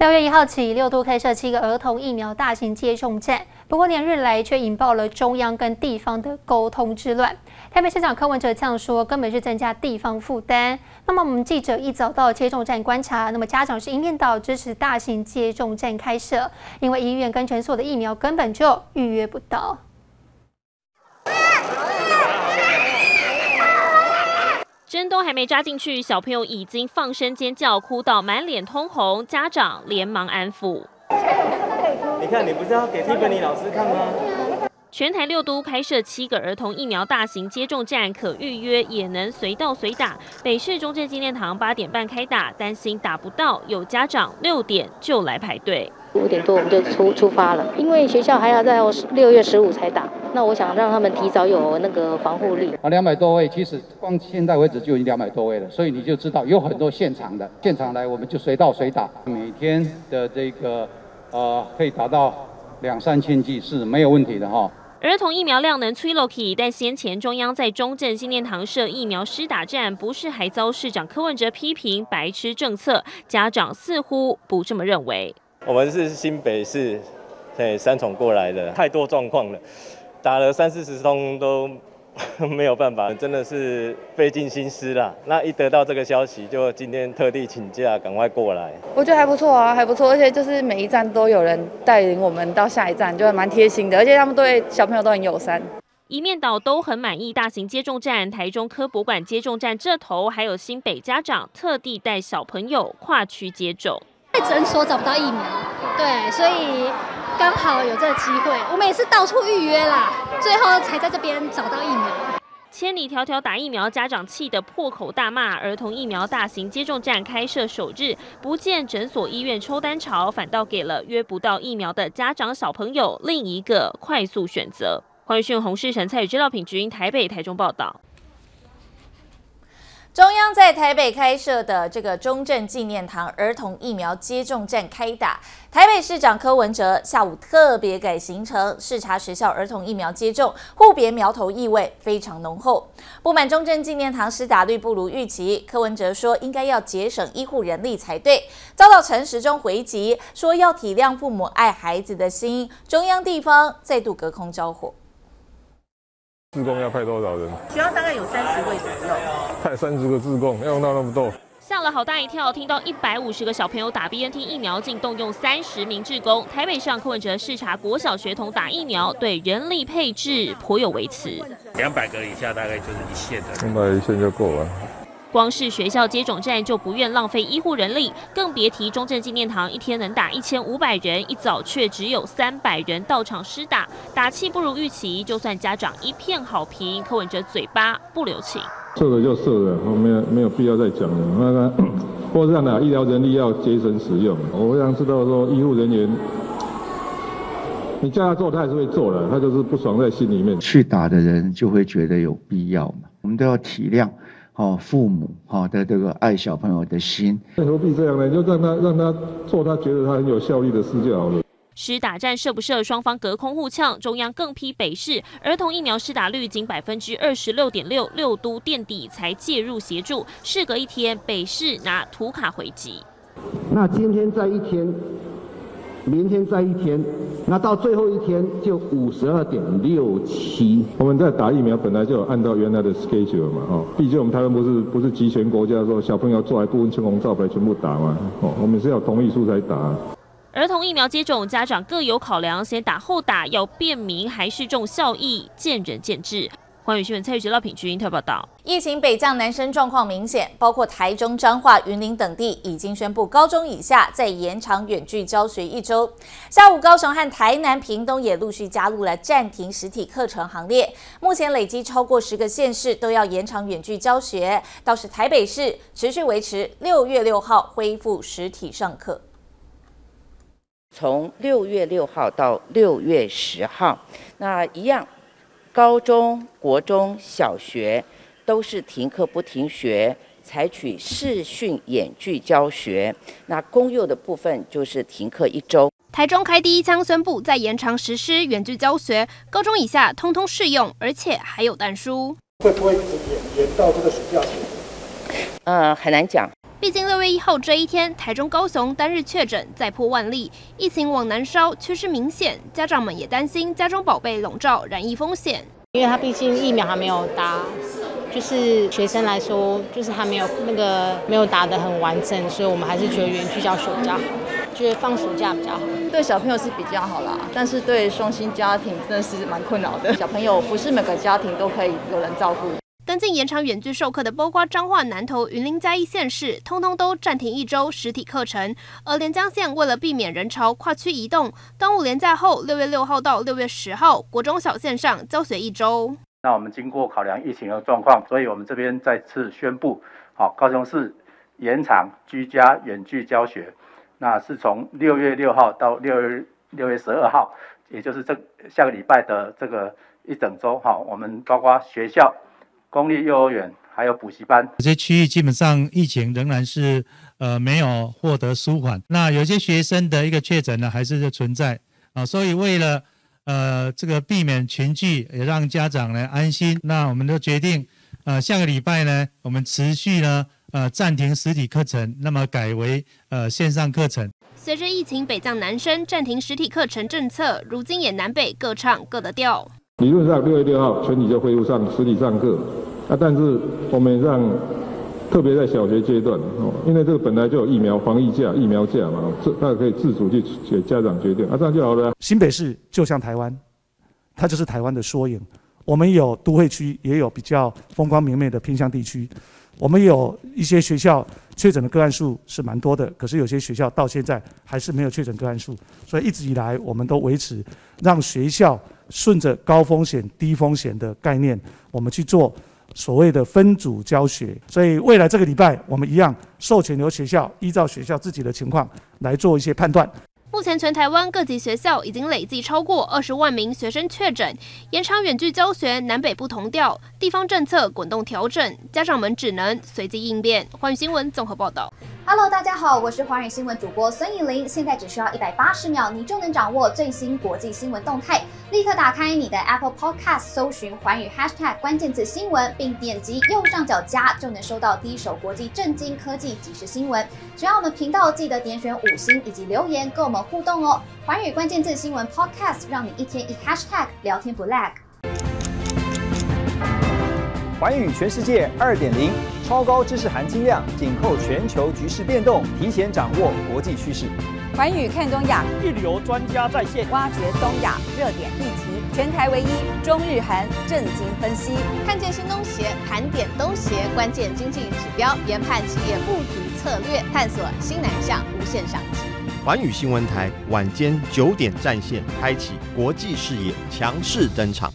6月1号起，6都开设7个儿童疫苗大型接种站，不过连日来却引爆了中央跟地方的沟通之乱。台北市长柯文哲这样说，根本是增加地方负担。那么我们记者一早到接种站观察，那么家长是一面倒支持大型接种站开设，因为医院跟诊所的疫苗根本就预约不到。 针都还没扎进去，小朋友已经放声尖叫，哭到满脸通红，家长连忙安抚。你看，你不是要给Tiffany老师看吗？全台6都开设7个儿童疫苗大型接种站，可预约，也能随到随打。北市中正纪念堂8点半开打，担心打不到，有家长6点就来排队。5点多我们就出发了，因为学校还要在6月15才打。 那我想让他们提早有那个防护力。啊，200多位，其实光现在为止就已经200多位了，所以你就知道有很多现场的，现场来我们就随到随打，每天的这个可以达到2、3千剂是没有问题的哈。 儿童疫苗量能催落去，但先前中央在中正纪念堂设疫苗施打站，不是还遭市长柯文哲批评白痴政策？家长似乎不这么认为。我们是新北市，3重过来的，太多状况了。 打了30、40通都没有办法，真的是费尽心思啦。那一得到这个消息，就今天特地请假，赶快过来。我觉得还不错啊，还不错，而且就是每一站都有人带领我们到下一站，就还蛮贴心的，而且他们对小朋友都很友善。 一面倒都很满意大型接种站，台中科博馆接种站这头，还有新北家长特地带小朋友跨区接种。在诊所找不到疫苗，对，所以。 刚好有这个机会，我们也是到处预约啦，最后才在这边找到疫苗。千里迢迢打疫苗，家长气得破口大骂。儿童疫苗大型接种站开设首日，不见诊所医院抽单潮，反倒给了约不到疫苗的家长小朋友另一个快速选择。黄宇迅、洪世成、蔡宇知道品均台北、台中报道。 中央在台北开设的这个中正纪念堂儿童疫苗接种站开打，台北市长柯文哲下午特别改行程视察学校儿童疫苗接种，互别苗头意味非常浓厚。不满中正纪念堂施打率不如预期，柯文哲说应该要节省医护人力才对，遭到陈时中回击说要体谅父母爱孩子的心，中央地方再度隔空交火。 志工要派多少人？学校大概有30位左右。派30个志工，要用到那么多？吓了好大一跳！听到150个小朋友打 BNT 疫苗，竟动用30名志工。台北市长柯文哲视察国小学童打疫苗，对人力配置颇有微词。200个以下大概就是1线的，100线就够了。光是学校接种站就不愿浪费医护人力，更别提中正纪念堂一天能打1500人，一早却只有300人到场施打，打气不如预期。就算家长一片好评，柯文哲嘴巴不留情，射了就射了，没有必要再讲了。那个，或者呢，医疗人力要节省使用。我想知道说，医护人员，你叫他做，他还是会做的，他就是不爽在心里面。去打的人就会觉得有必要嘛，我们都要体谅。 父母的这个爱小朋友的心，何必这样呢？就让他做他觉得他很有效率的事就好了。施打战设不设，双方隔空互呛。中央更批北市儿童疫苗施打率仅26.6%，6都垫底才介入协助。事隔一天，北市拿图卡回击。那今天再一天，明天再一天，那到最后一天就52.67%。我们在打疫苗本来就有按照原来的 schedule 嘛，毕竟我们台湾不是集权国家，说小朋友做还不分青红皂白全部打嘛，我们是要同意书才打。儿童疫苗接种，家长各有考量，先打后打要便民还是重效益，见仁见智。 关于新闻，蔡宇杰、廖品君特报道：疫情北降，男生状况明显，包括台中、彰化、云林等地已经宣布高中以下再延长远距教学1周。下午，高雄和台南、屏东也陆续加入了暂停实体课程行列。目前累积超过10个县市都要延长远距教学，倒是台北市持续维持6月6号恢复实体上课。从6月6号到6月10号，那一样。 高中、国中小学都是停课不停学，采取视讯远距教学。那公幼的部分就是停课1周。台中开第一枪宣布再延长实施远距教学，高中以下通通适用，而且还有但书。会不会一直延到这个暑假前？很难讲。毕竟6月1号这一天，台中、高雄单日确诊再破万例，疫情往南烧，趋势明显。家长们也担心家中宝贝笼罩染疫风险，因为他毕竟疫苗还没有打，就是学生来说，就是还没有打得很完整，所以我们还是觉得园区教学比较好，觉得放暑假比较好。对小朋友是比较好啦，但是对双薪家庭真的是蛮困扰的。小朋友不是每个家庭都可以有人照顾。 跟进延长远距授课的，包括彰化、南投、云林、嘉义县市，通通都暂停1周实体课程。而连江县为了避免人潮跨区移动，端午连假后6月6号到6月10号，国中小线上教学1周。那我们经过考量疫情的状况，所以我们这边再次宣布，好，高雄市延长居家远距教学，那是从6月6号到6月12号，也就是下个礼拜的这个1整周。好，我们包括学校、 公立幼儿园还有补习班，有些区域基本上疫情仍然是没有获得舒缓。那有些学生的一个确诊呢，还是存在啊。所以为了这个避免群聚，也让家长呢安心，那我们就决定下个礼拜呢，我们持续呢暂停实体课程，那么改为线上课程。 随着疫情北降南升，暂停实体课程政策，如今也南北各唱各的调。 理论上6月6号全体就恢复上实体上课，但是我们让，特别在小学阶段，因为这个本来就有疫苗防疫假、疫苗假嘛，大家可以自主去给家长决定，这样就好了。新北市就像台湾，它就是台湾的缩影。我们有都会区，也有比较风光明媚的偏乡地区。我们有一些学校确诊的个案数是蛮多的，可是有些学校到现在还是没有确诊个案数，所以一直以来我们都维持让学校。 顺着高风险、低风险的概念，我们去做所谓的分组教学。所以未来这个礼拜，我们一样授权由学校依照学校自己的情况来做一些判断。目前全台湾各级学校已经累计超过20万名学生确诊，延长远距教学，南北不同调，地方政策滚动调整，家长们只能随机应变。寰宇新闻综合报道。 Hello， 大家好，我是寰宇新闻主播孙以琳。现在只需要180秒，你就能掌握最新国际新闻动态。立刻打开你的 Apple Podcast， 搜寻寰宇 Hashtag 关键字新闻，并点击右上角加，就能收到第一手国际政经、科技即时新闻。喜欢我们频道，记得点选5星以及留言跟我们互动哦。寰宇关键字新闻 Podcast， 让你1天1#， 聊天不 lag。寰宇全世界 2.0。 超高知识含金量，紧扣全球局势变动，提前掌握国际趋势。寰宇看东亚，一流专家在线挖掘东亚热点议题，全台唯一中日韩政经分析，看见新东协，盘点东协关键经济指标，研判企业布局策略，探索新南向，无限商机。寰宇新闻台晚间9点战线，开启国际视野，强势登场。